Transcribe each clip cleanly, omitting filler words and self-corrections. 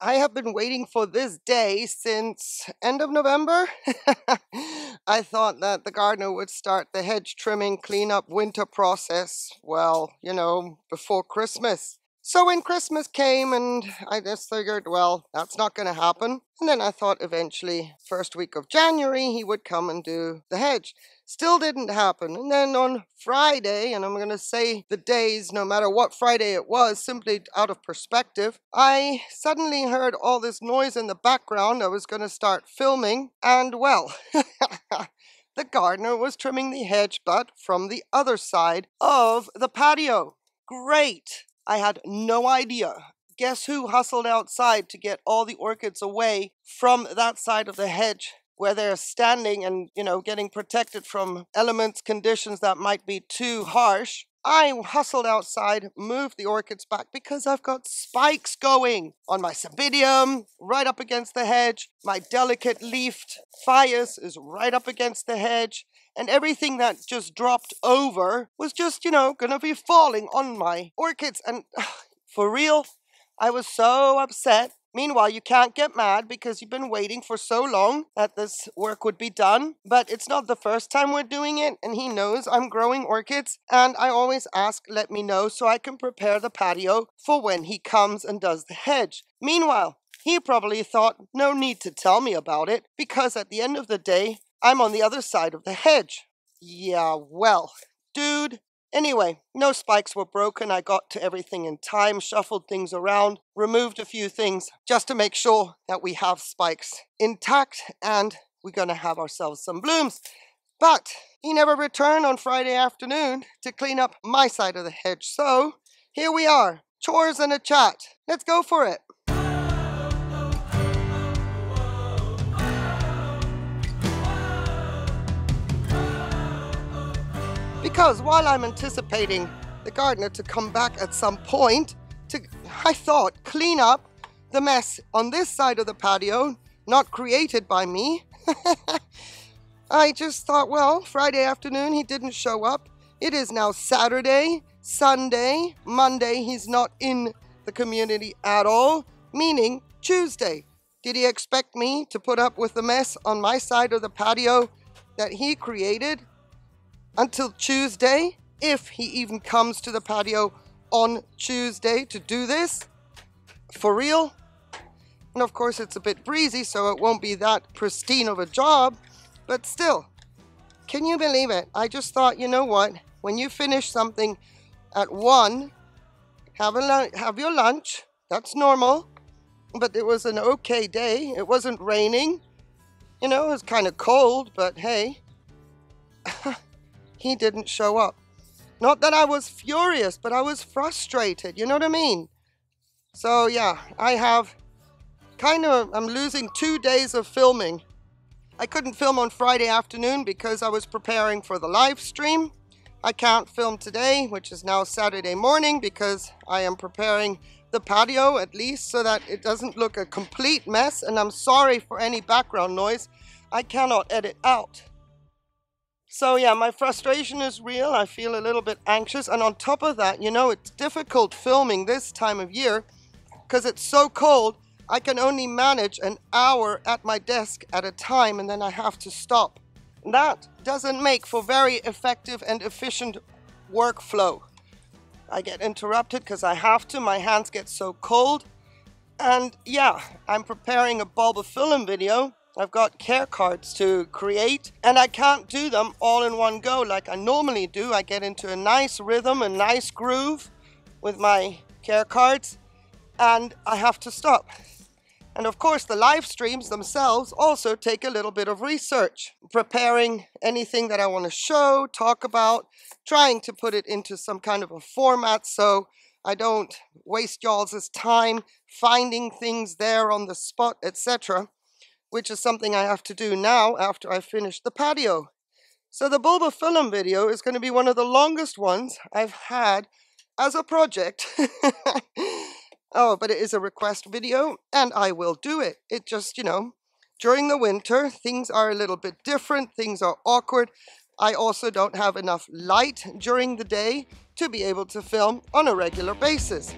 I have been waiting for this day since end of November. I thought that the gardener would start the hedge trimming cleanup winter process, well, you know, before Christmas. So when Christmas came, and I just figured, well, that's not going to happen. And then I thought eventually, first week of January, he would come and do the hedge. Still didn't happen. And then on Friday, and I'm going to say the days, no matter what Friday it was, simply out of perspective, I suddenly heard all this noise in the background. I was going to start filming, and well, the gardener was trimming the hedge, but from the other side of the patio. Great! I had no idea. Guess who hustled outside to get all the orchids away from that side of the hedge where they're standing and, you know, getting protected from elements, conditions that might be too harsh. I hustled outside, moved the orchids back because I've got spikes going on my cymbidium, right up against the hedge. My delicate leafed phaius is right up against the hedge. And everything that just dropped over was just, you know, gonna be falling on my orchids. And for real, I was so upset. Meanwhile, you can't get mad because you've been waiting for so long that this work would be done. But it's not the first time we're doing it, and he knows I'm growing orchids. And I always ask, let me know, so I can prepare the patio for when he comes and does the hedge. Meanwhile, he probably thought, no need to tell me about it, because at the end of the day, I'm on the other side of the hedge. Yeah, well, dude. Anyway, no spikes were broken. I got to everything in time, shuffled things around, removed a few things just to make sure that we have spikes intact and we're going to have ourselves some blooms. But he never returned on Friday afternoon to clean up my side of the hedge. So here we are, chores and a chat. Let's go for it. Because while I'm anticipating the gardener to come back at some point to, I thought, clean up the mess on this side of the patio, not created by me. I just thought, well, Friday afternoon, he didn't show up. It is now Saturday, Sunday, Monday. He's not in the community at all, meaning Tuesday. Did he expect me to put up with the mess on my side of the patio that he created until Tuesday, if he even comes to the patio on Tuesday to do this? For real? And of course it's a bit breezy, so it won't be that pristine of a job, but still, can you believe it? I just thought, you know what, when you finish something at 1, have your lunch, that's normal. But it was an okay day, it wasn't raining, you know, it was kind of cold, but hey. He didn't show up. Not that I was furious, but I was frustrated. You know what I mean? So yeah, I have kind of, I'm losing 2 days of filming. I couldn't film on Friday afternoon because I was preparing for the live stream. I can't film today, which is now Saturday morning, because I am preparing the patio at least so that it doesn't look a complete mess. And I'm sorry for any background noise. I cannot edit out. So yeah, my frustration is real. I feel a little bit anxious. And on top of that, you know, it's difficult filming this time of year because it's so cold. I can only manage an hour at my desk at a time, and then I have to stop. That doesn't make for very effective and efficient workflow. I get interrupted because I have to. My hands get so cold. And yeah, I'm preparing a bulbophyllum video. I've got care cards to create, and I can't do them all in one go like I normally do. I get into a nice rhythm, a nice groove with my care cards, and I have to stop. And of course, the live streams themselves also take a little bit of research, preparing anything that I want to show, talk about, trying to put it into some kind of a format so I don't waste y'all's time finding things there on the spot, etc., which is something I have to do now after I finish the patio. So the bulbophyllum video is going to be one of the longest ones I've had as a project. Oh, but it is a request video, and I will do it. It just, you know, during the winter, things are a little bit different. Things are awkward. I also don't have enough light during the day to be able to film on a regular basis.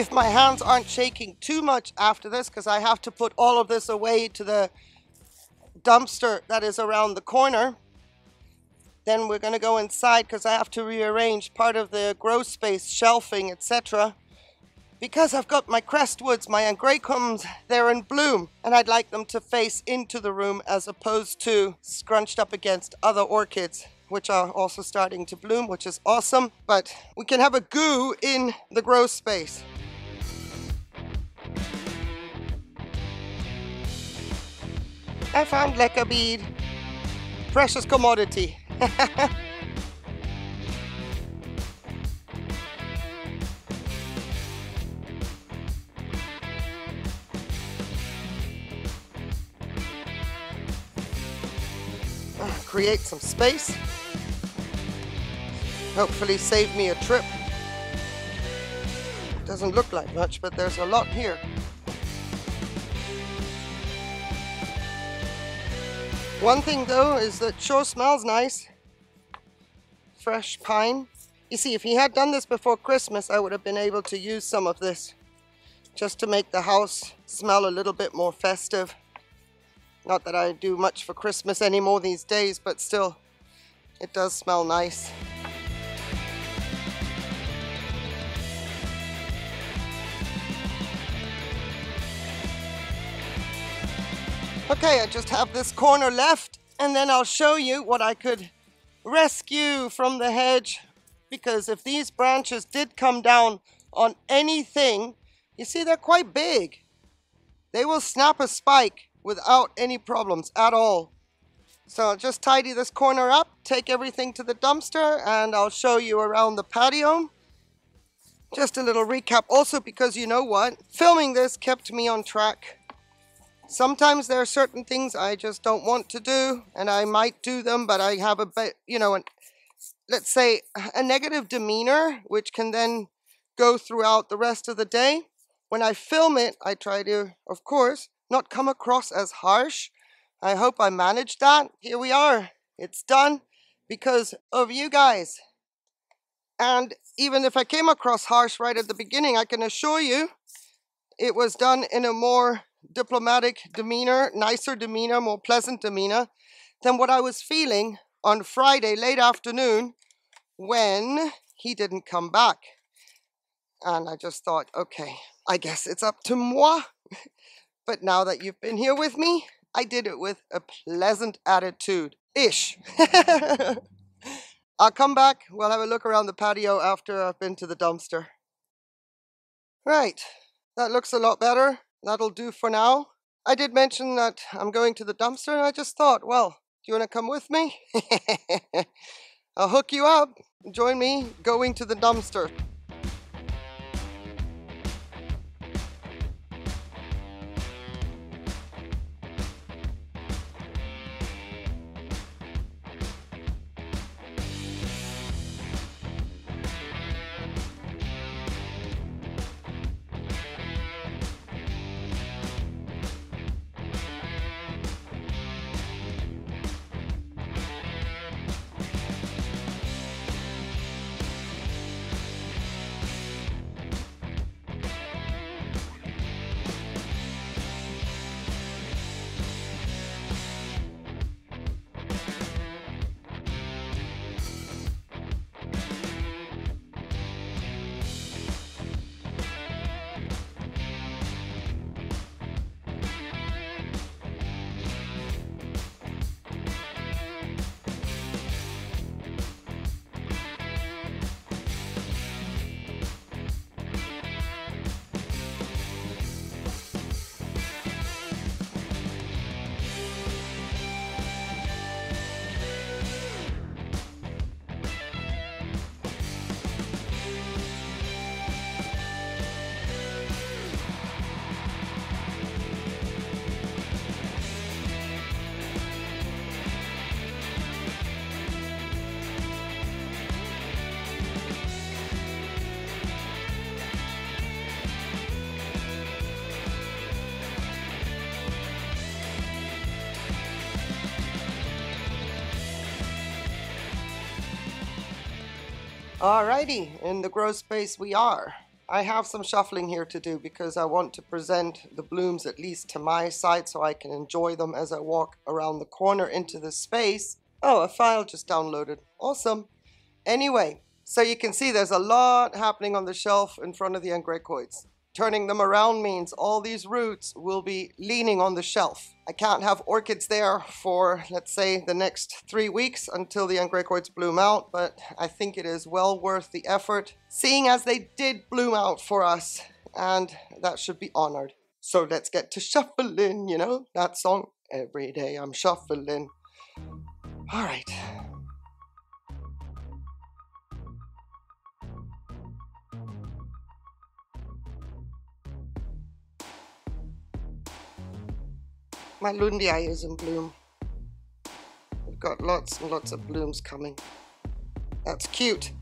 if my hands aren't shaking too much after this, because I have to put all of this away to the dumpster that is around the corner. Then we're going to go inside because I have to rearrange part of the grow space, shelving, etc. Because I've got my Crestwoods, my Angraecums, they're in bloom, and I'd like them to face into the room as opposed to scrunched up against other orchids, which are also starting to bloom, which is awesome, but we can have a goo in the grow space. I found Leca bead, precious commodity. Create some space, hopefully save me a trip. Doesn't look like much, but there's a lot here. One thing though is that sure smells nice, fresh pine. You see, if he had done this before Christmas, I would have been able to use some of this just to make the house smell a little bit more festive. Not that I do much for Christmas anymore these days, but still, it does smell nice. Okay, I just have this corner left, and then I'll show you what I could rescue from the hedge, because if these branches did come down on anything, you see they're quite big. They will snap a spike without any problems at all. So I'll just tidy this corner up, take everything to the dumpster, and I'll show you around the patio. Just a little recap also, because you know what? Filming this kept me on track. Sometimes there are certain things I just don't want to do, and I might do them, but I have a bit, you know, let's say a negative demeanor, which can then go throughout the rest of the day. When I film it, I try to, of course, not come across as harsh. I hope I managed that. Here we are. It's done because of you guys. And even if I came across harsh right at the beginning, I can assure you it was done in a more diplomatic demeanor, nicer demeanor, more pleasant demeanor than what I was feeling on Friday late afternoon when he didn't come back. And I just thought, okay, I guess it's up to moi. But now that you've been here with me, I did it with a pleasant attitude-ish. I'll come back. We'll have a look around the patio after I've been to the dumpster. Right, that looks a lot better. That'll do for now. I did mention that I'm going to the dumpster, and I just thought, well, do you want to come with me? I'll hook you up. Join me going to the dumpster. Alrighty, in the grow space we are. I have some shuffling here to do because I want to present the blooms at least to my side so I can enjoy them as I walk around the corner into the space. Oh, a file just downloaded. Awesome. Anyway, so you can see there's a lot happening on the shelf in front of the angraecoids. Turning them around means all these roots will be leaning on the shelf. I can't have orchids there for, let's say, the next 3 weeks until the angraecoids bloom out, but I think it is well worth the effort, seeing as they did bloom out for us, and that should be honored. So let's get to shuffling, you know, that song, every day I'm shuffling. All right. My Lundia is in bloom. We've got lots and lots of blooms coming. That's cute.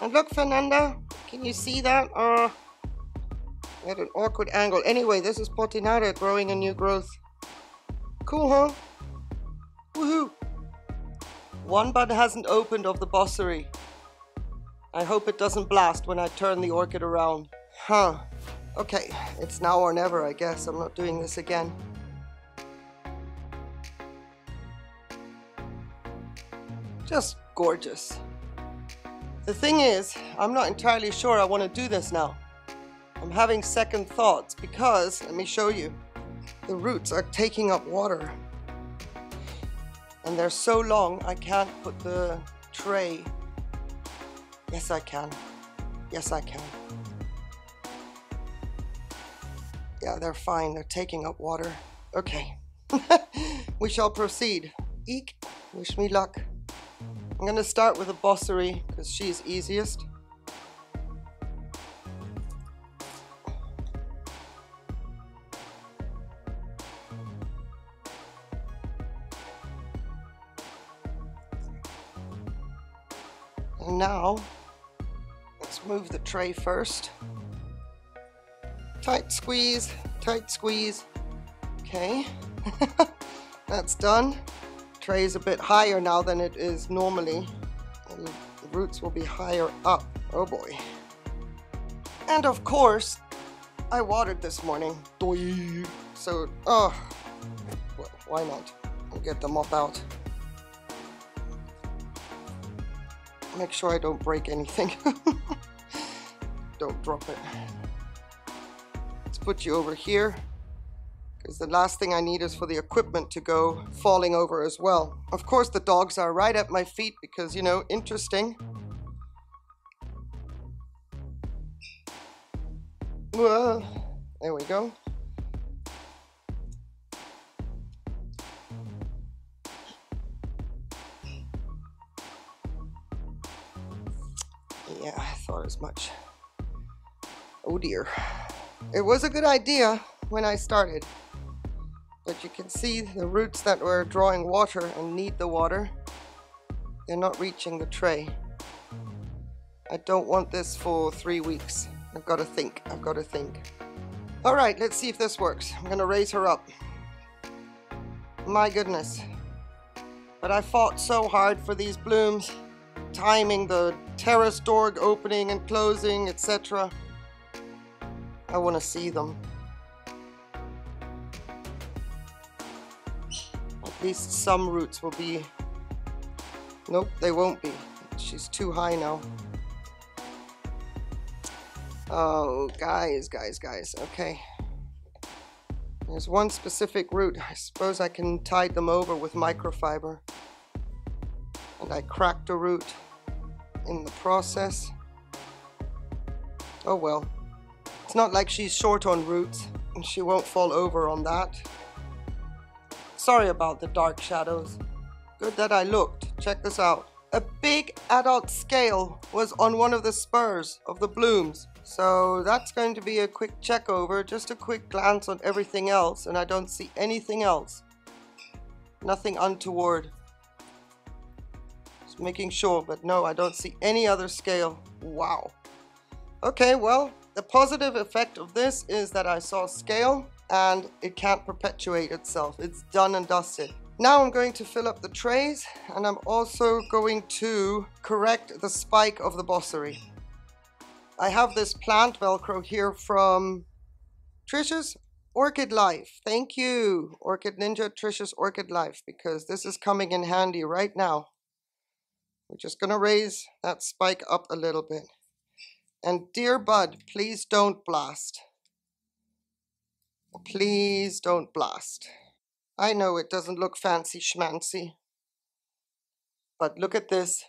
And look, Fernanda, can you see that? At an awkward angle. Anyway, this is Potinara growing a new growth. Cool, huh? Woohoo! One bud hasn't opened of the bosseri. I hope it doesn't blast when I turn the orchid around. Huh. Okay, it's now or never, I guess. I'm not doing this again. Just gorgeous. The thing is, I'm not entirely sure I want to do this now. I'm having second thoughts because, let me show you, the roots are taking up water. And they're so long, I can't put the tray. Yes, I can. Yes, I can. Yeah, they're fine. They're taking up water. Okay. We shall proceed. Eek. Wish me luck. I'm going to start with a bosseri because she's easiest. And now, let's move the tray first. Tight squeeze, tight squeeze. Okay, that's done. Tray is a bit higher now than it is normally, and the roots will be higher up. Oh boy. And of course, I watered this morning. So, oh, well, why not? We'll get the mop out. Make sure I don't break anything. Don't drop it. Let's put you over here. Because the last thing I need is for the equipment to go falling over as well. Of course, the dogs are right at my feet because, you know, interesting. Well, there we go. Yeah, I thought as much. Oh dear. It was a good idea when I started. But you can see the roots that were drawing water and need the water, they're not reaching the tray. I don't want this for 3 weeks. I've got to think, I've got to think. All right, let's see if this works. I'm going to raise her up. My goodness. But I fought so hard for these blooms, timing the terrace door opening and closing, etc. I want to see them. At least some roots will be. Nope, they won't be. She's too high now. Oh, guys. Okay. There's one specific root. I suppose I can tide them over with microfiber. And I cracked a root in the process. Oh well. It's not like she's short on roots, and she won't fall over on that. Sorry about the dark shadows. Good that I looked. Check this out. A big adult scale was on one of the spurs of the blooms. So that's going to be a quick check over, just a quick glance on everything else, and I don't see anything else. Nothing untoward. Just making sure, but no, I don't see any other scale. Wow. Okay, well, the positive effect of this is that I saw scale, and it can't perpetuate itself. It's done and dusted. Now I'm going to fill up the trays, and I'm also going to correct the spike of the bosseri. I have this plant Velcro here from Tricia's Orchid Life. Thank you, Orchid Ninja, Tricia's Orchid Life, because this is coming in handy right now. We're just going to raise that spike up a little bit. And dear bud, please don't blast. Please don't blast. I know it doesn't look fancy schmancy, but look at this.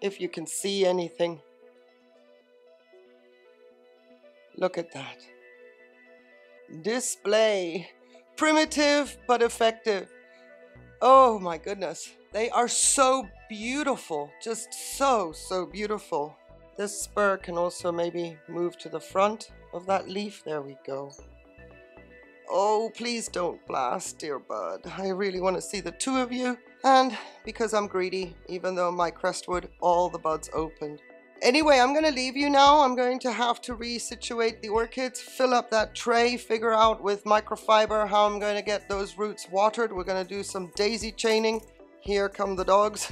If you can see anything. Look at that. Display. Primitive but effective. Oh my goodness. They are so beautiful. Just so beautiful. This spur can also maybe move to the front of that leaf. There we go. Oh, please don't blast, dear bud. I really want to see the two of you. And because I'm greedy, even though my crestwood, all the buds opened. Anyway, I'm going to leave you now. I'm going to have to resituate the orchids, fill up that tray, figure out with microfiber how I'm going to get those roots watered. We're going to do some daisy chaining. Here come the dogs.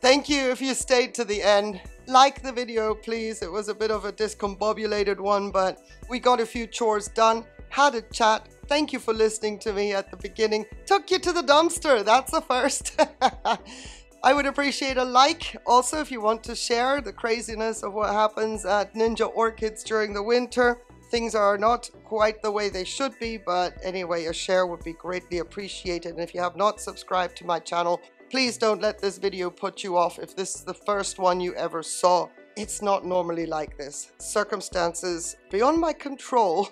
Thank you if you stayed to the end. Like the video, please. It was a bit of a discombobulated one, but we got a few chores done, had a chat. Thank you for listening to me at the beginning. Took you to the dumpster. That's the first. I would appreciate a like. Also, if you want to share the craziness of what happens at Ninja Orchids during the winter, things are not quite the way they should be, but anyway, a share would be greatly appreciated. And if you have not subscribed to my channel, please don't let this video put you off if this is the first one you ever saw. It's not normally like this. Circumstances beyond my control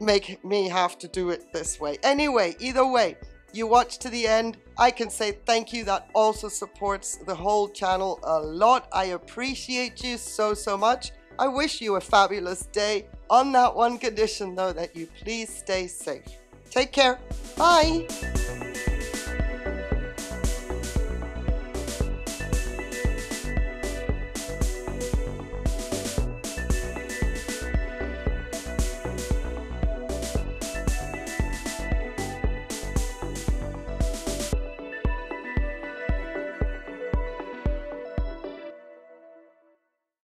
make me have to do it this way. Anyway, either way, you watch to the end, I can say thank you. That also supports the whole channel a lot. I appreciate you so much. I wish you a fabulous day, on that one condition though, that you please stay safe. Take care. Bye.